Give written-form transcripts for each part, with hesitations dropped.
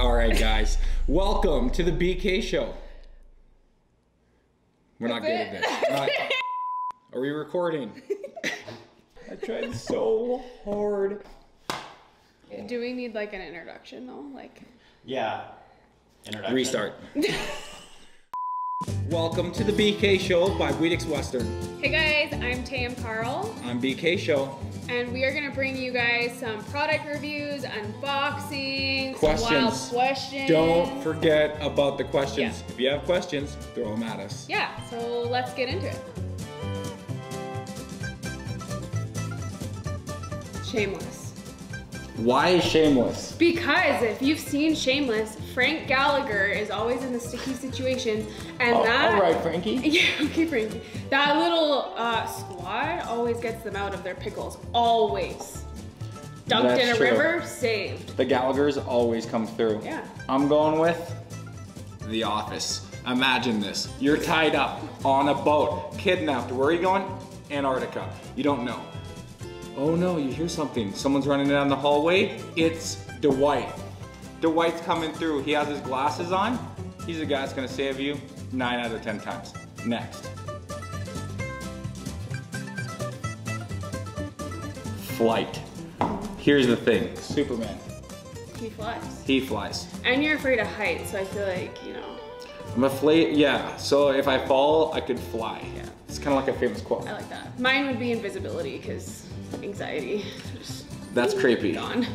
All right, guys. Welcome to the BK Show. We're not good at this. Are we recording? I tried so hard. Do we need like an introduction though? Like. Yeah. Introduction. Restart. Welcome to the BK Show by Weedix Western. Hey guys, I'm Tam Carl. I'm BK Show. And we are going to bring you guys some product reviews, unboxings, questions. Wild questions. Don't forget about the questions. Yeah. If you have questions, throw them at us. Yeah, so let's get into it. Shameless. Why is Shameless? Because if you've seen Shameless, Frank Gallagher is always in the sticky situation, and all right, Frankie. Yeah, okay, Frankie. That little squad always gets them out of their pickles. Always. Dunked That's in a true. River, saved. The Gallaghers always come through. Yeah. I'm going with The Office. Imagine this: you're tied up on a boat, kidnapped. Where are you going? Antarctica. You don't know. Oh no! You hear something. Someone's running down the hallway. It's Dwight. Dwight's coming through. He has his glasses on. He's the guy that's gonna save you 9 out of 10 times. Next. Flight. Here's the thing. Superman. He flies. He flies. And you're afraid of heights, so I feel like, you know. I'm afraid, yeah. So if I fall, I could fly. Yeah. It's kind of like a famous quote. I like that. Mine would be invisibility, because anxiety. That's creepy. Gone.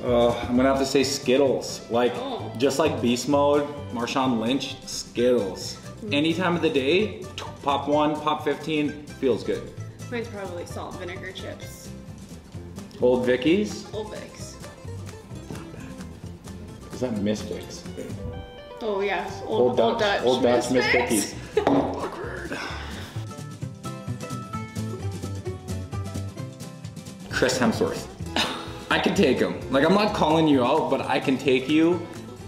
I'm gonna have to say Skittles. Like, just like Beast Mode, Marshawn Lynch, Skittles. Any time of the day, pop 1, pop 15, feels good. Mine's probably salt and vinegar chips. Old Vicky's? Old Vicks. Not bad. Is that Miss Vicky's? Oh yeah, Old Dutch. Old Dutch, Miss Vicky's. Awkward. Chris Hemsworth. I can take him. Like, I'm not calling you out, but I can take you.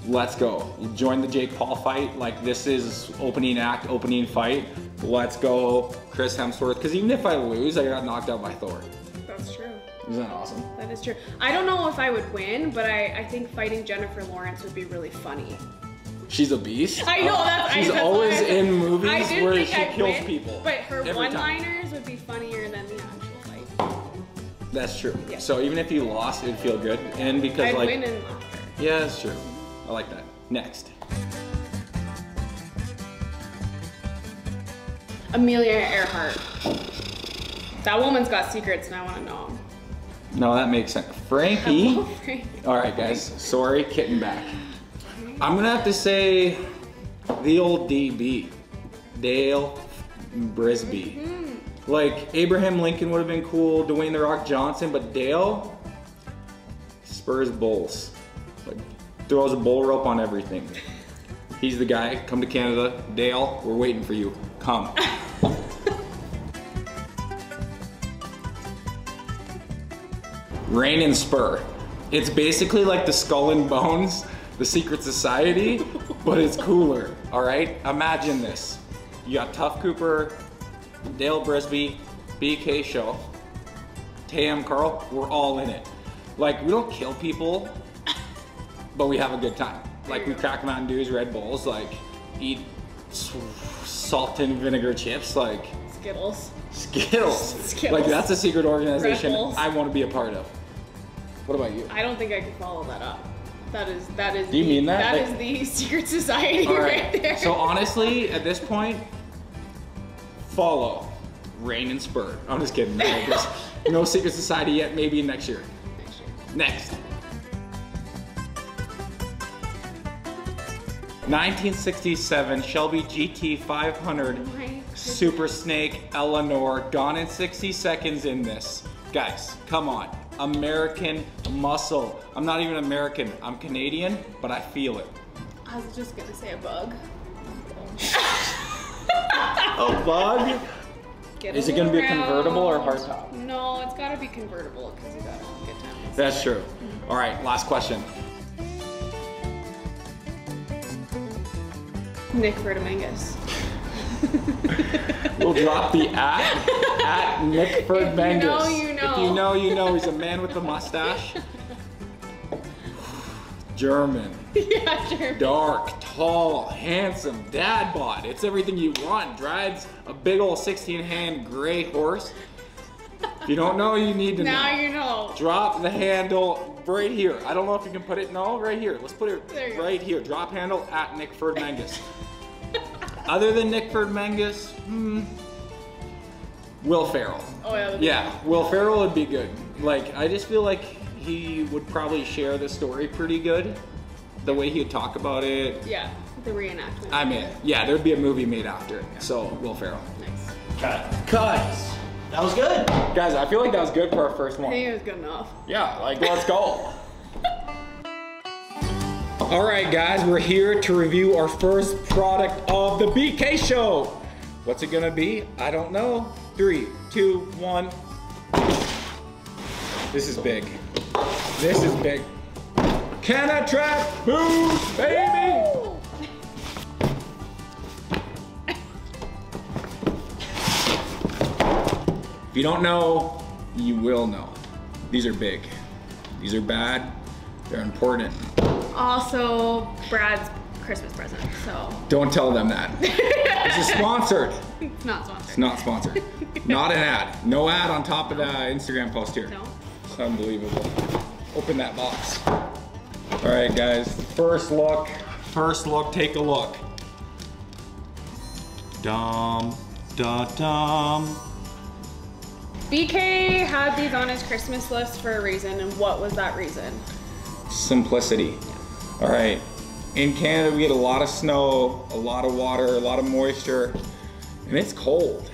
Let's go. Join the Jake Paul fight. Like, this is opening act, opening fight. Let's go, Chris Hemsworth. Because even if I lose, I got knocked out by Thor. That's true. Isn't that awesome? That is true. I don't know if I would win, but I think fighting Jennifer Lawrence would be really funny. She's a beast. I know. That's She's I always like, in movies where she kills people. But her one-liners would be funnier than the actual. That's true. Yeah. So even if you lost, it'd feel good. And because I'd like win and lost. Yeah, that's true. I like that. Next. Amelia Earhart. That woman's got secrets and I want to know them. No, that makes sense. Frankie. All right, guys. Sorry, kitten back. I'm going to have to say the old DB. Dale Brisby. Mm-hmm. Like, Abraham Lincoln would have been cool, Dwayne the Rock Johnson, but Dale spurs bulls. Like, throws a bull rope on everything. He's the guy. Come to Canada. Dale, we're waiting for you. Come. Rain and Spur. It's basically like the Skull and Bones, the Secret Society, but it's cooler, all right? Imagine this. You got Tough Cooper, Dale Brisby, BK Show, Tam Carl, we're all in it. Like, we don't kill people, but we have a good time. Like, we crack Mountain Dews, Red Bulls, like, eat salt and vinegar chips, like. Skittles. Skittles. Like, that's a secret organization I want to be a part of. What about you? I don't think I can follow that up. That is. Do you mean that? That like, is the secret society right there. So honestly, at this point, follow Rain and Spur. I'm just kidding. No secret society yet. Maybe next year. Next. 1967 Shelby GT500. Oh, Super Snake Eleanor. Gone in 60 Seconds in this. Guys, come on. American muscle. I'm not even American. I'm Canadian, but I feel it. I was just gonna say a bug. A bug? Is it going to be a convertible or hardtop? No, it's got to be convertible because you got a good time. That's true. All right, last question. Nick Ferdmangus. We'll drop the at Nick Ferdmangus. If you know, you know. If you you know, he's a man with a mustache. German. Yeah, German. Dark, tall, handsome, dad bod. It's everything you want. Drives a big old 16-hand gray horse. If you don't know, you need to know. Now you know. Drop the handle right here. I don't know if you can put it, no, right here. Let's put it right here. Drop handle at Nick Ferdmangus. Other than Nick Ferdmangus, Will Ferrell. Oh yeah. Yeah, Will Ferrell would be good. Like, I just feel like he would probably share the story pretty good. The way he'd talk about it. Yeah, the reenactment. I mean, yeah, there'd be a movie made after it. So, Will Ferrell. Nice. Cut. That was good. Guys, I feel like that was good for our first one. I think it was good enough. Yeah, like, let's go. All right, guys, we're here to review our first product of the BK Show. What's it gonna be? I don't know. 3, 2, 1. This is big. This is big. Kenetrek Boots, baby! If you don't know, you will know. These are big. These are bad. They're important. Also, Brad's Christmas present, so. Don't tell them that. This is sponsored. It's not sponsored. It's not sponsored. Not an ad. No ad on top of the Instagram post here. No. It's unbelievable. Open that box. All right, guys, first look, take a look. BK had these on his Christmas list for a reason, and what was that reason? Simplicity. Yeah. All right, in Canada, we get a lot of snow, a lot of water, a lot of moisture, and it's cold.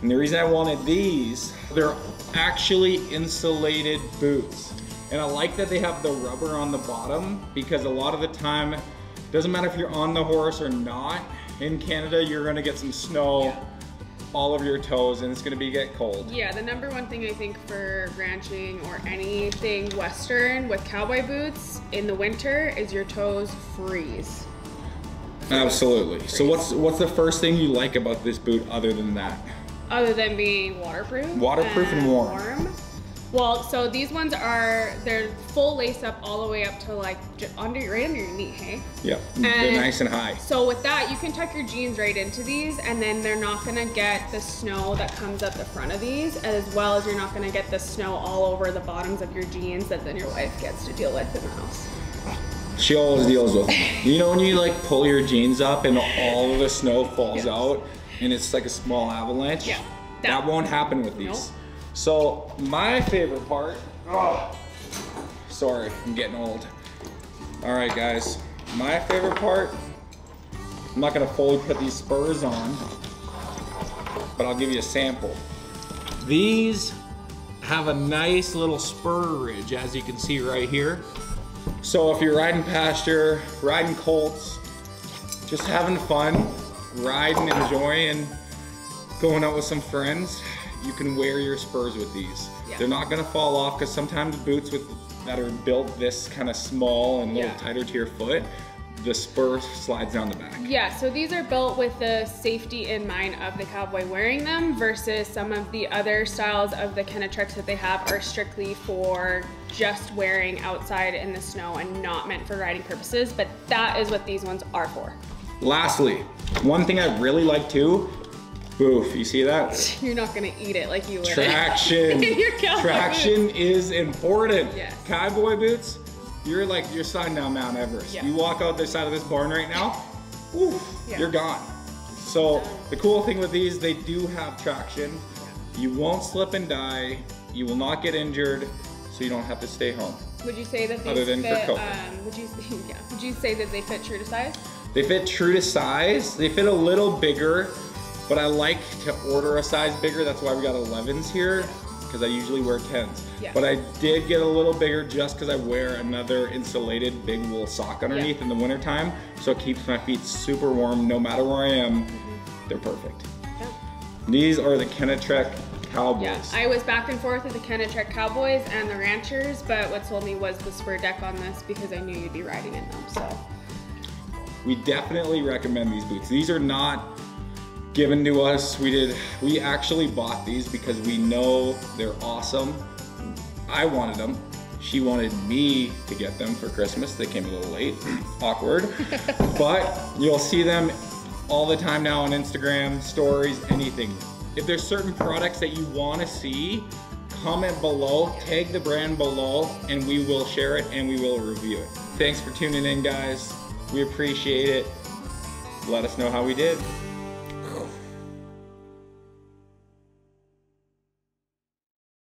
And the reason I wanted these, they're actually insulated boots. And I like that they have the rubber on the bottom, because a lot of the time, it doesn't matter if you're on the horse or not, in Canada, you're gonna get some snow all over your toes, and it's gonna get cold. Yeah, the number one thing I think for ranching or anything Western with cowboy boots in the winter is your toes freeze. Absolutely. So what's the first thing you like about this boot other than that? Other than being waterproof. Waterproof and warm. Well, so these ones are, they're full lace up all the way up to like right under your knee, hey? Yep, they're nice and high. So with that, you can tuck your jeans right into these, and then they're not gonna get the snow that comes up the front of these, as well as you're not gonna get the snow all over the bottoms of your jeans that then your wife gets to deal with in the house. She always deals with them. You know when you like pull your jeans up and all of the snow falls out and it's like a small avalanche? Yeah. That won't happen with these. Nope. So my favorite part, sorry, I'm getting old. All right, guys, my favorite part, I'm not gonna fully put these spurs on, but I'll give you a sample. These have a nice little spur ridge, as you can see right here. So if you're riding pasture, riding colts, just having fun, riding, enjoying, going out with some friends, you can wear your spurs with these. Yeah. They're not gonna fall off, because sometimes boots that are built this kind of small and a little tighter to your foot, the spur slides down the back. Yeah, so these are built with the safety in mind of the cowboy wearing them, versus some of the other styles of the Kenetreks that they have are strictly for just wearing outside in the snow and not meant for riding purposes, but that is what these ones are for. Lastly, one thing I really like too, boof, you see that? You're not gonna eat it like you would. Traction. Traction is important. Yes. Cowboy boots, you're like, you're sliding down Mount Everest. Yeah. You walk out the side of this barn right now, oof, you're gone. So the cool thing with these, they do have traction. Yeah. You won't slip and die. You will not get injured, so you don't have to stay home. Would you say that these would you say that they fit true to size? They fit true to size. They fit a little bigger, but I like to order a size bigger. That's why we got 11s here, because I usually wear 10s. Yeah. But I did get a little bigger just because I wear another insulated big wool sock underneath in the wintertime, so it keeps my feet super warm no matter where I am. They're perfect. Yeah. These are the Kenetrek Cowboys. Yeah. I was back and forth with the Kenetrek Cowboys and the Ranchers, but what sold me was the spur deck on this, because I knew you'd be riding in them, so. We definitely recommend these boots. These are not given to us. We actually bought these because we know they're awesome. I wanted them. She wanted me to get them for Christmas. They came a little late, awkward. But you'll see them all the time now on Instagram, stories, anything. If there's certain products that you wanna see, comment below, tag the brand below, and we will share it and we will review it. Thanks for tuning in, guys. We appreciate it. Let us know how we did.